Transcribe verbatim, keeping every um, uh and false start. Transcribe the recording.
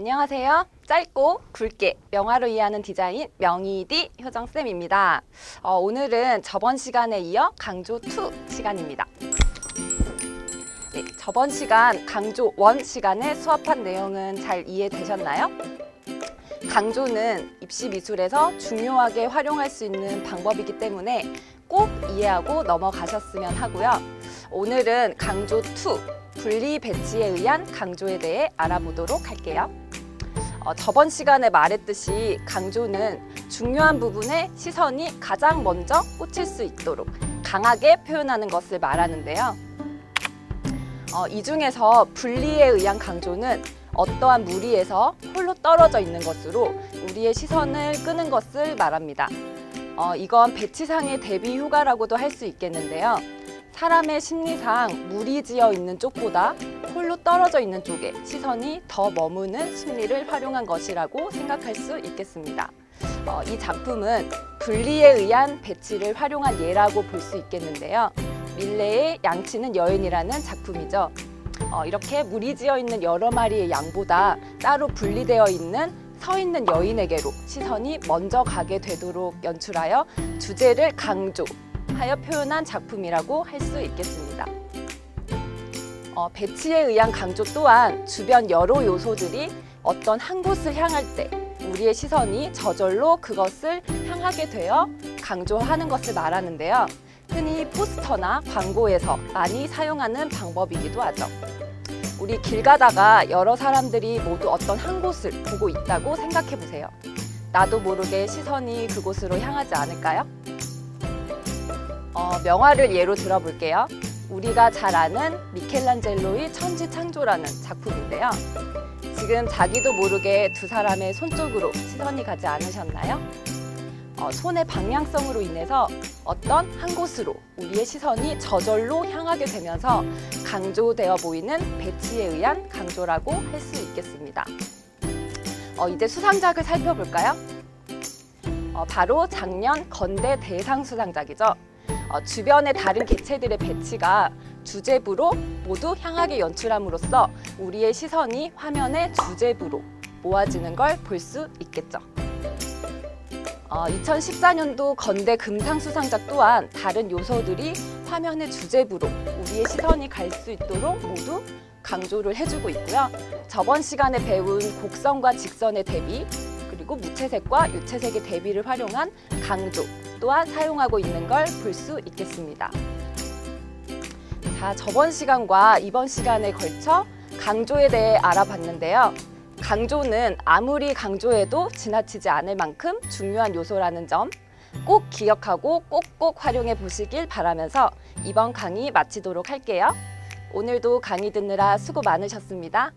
안녕하세요. 짧고 굵게 명화로 이해하는 디자인 명이디 효정쌤입니다. 어, 오늘은 저번 시간에 이어 강조 이 시간입니다. 네, 저번 시간 강조 일 시간에 수업한 내용은 잘 이해되셨나요? 강조는 입시 미술에서 중요하게 활용할 수 있는 방법이기 때문에 꼭 이해하고 넘어가셨으면 하고요. 오늘은 강조 이 분리 배치에 의한 강조에 대해 알아보도록 할게요. 어, 저번 시간에 말했듯이 강조는 중요한 부분에 시선이 가장 먼저 꽂힐 수 있도록 강하게 표현하는 것을 말하는데요. 어, 이 중에서 분리에 의한 강조는 어떠한 무리에서 홀로 떨어져 있는 것으로 우리의 시선을 끄는 것을 말합니다. 어, 이건 배치상의 대비 효과라고도 할 수 있겠는데요. 사람의 심리상 무리지어 있는 쪽보다 홀로 떨어져 있는 쪽에 시선이 더 머무는 심리를 활용한 것이라고 생각할 수 있겠습니다. 어, 이 작품은 분리에 의한 배치를 활용한 예라고 볼 수 있겠는데요. 밀레의 양치는 여인이라는 작품이죠. 어, 이렇게 무리지어 있는 여러 마리의 양보다 따로 분리되어 있는 서 있는 여인에게로 시선이 먼저 가게 되도록 연출하여 주제를 강조하여 표현한 작품이라고 할 수 있겠습니다. 어, 배치에 의한 강조 또한 주변 여러 요소들이 어떤 한 곳을 향할 때 우리의 시선이 저절로 그것을 향하게 되어 강조하는 것을 말하는데요. 흔히 포스터나 광고에서 많이 사용하는 방법이기도 하죠. 우리 길 가다가 여러 사람들이 모두 어떤 한 곳을 보고 있다고 생각해 보세요. 나도 모르게 시선이 그곳으로 향하지 않을까요? 어, 명화를 예로 들어볼게요. 우리가 잘 아는 미켈란젤로의 천지창조라는 작품인데요. 지금 자기도 모르게 두 사람의 손 쪽으로 시선이 가지 않으셨나요? 어, 손의 방향성으로 인해서 어떤 한 곳으로 우리의 시선이 저절로 향하게 되면서 강조되어 보이는 배치에 의한 강조라고 할 수 있겠습니다. 어, 이제 수상작을 살펴볼까요? 어, 바로 작년 건대 대상 수상작이죠. 어, 주변의 다른 개체들의 배치가 주제부로 모두 향하게 연출함으로써 우리의 시선이 화면의 주제부로 모아지는 걸 볼 수 있겠죠. 어, 이천십사 년도 건대 금상 수상작 또한 다른 요소들이 화면의 주제부로 우리의 시선이 갈 수 있도록 모두 강조를 해주고 있고요. 저번 시간에 배운 곡선과 직선의 대비 그리고 무채색과 유채색의 대비를 활용한 강조 또한 사용하고 있는 걸 볼 수 있겠습니다. 자, 저번 시간과 이번 시간에 걸쳐 강조에 대해 알아봤는데요. 강조는 아무리 강조해도 지나치지 않을 만큼 중요한 요소라는 점 꼭 기억하고 꼭꼭 활용해 보시길 바라면서 이번 강의 마치도록 할게요. 오늘도 강의 듣느라 수고 많으셨습니다.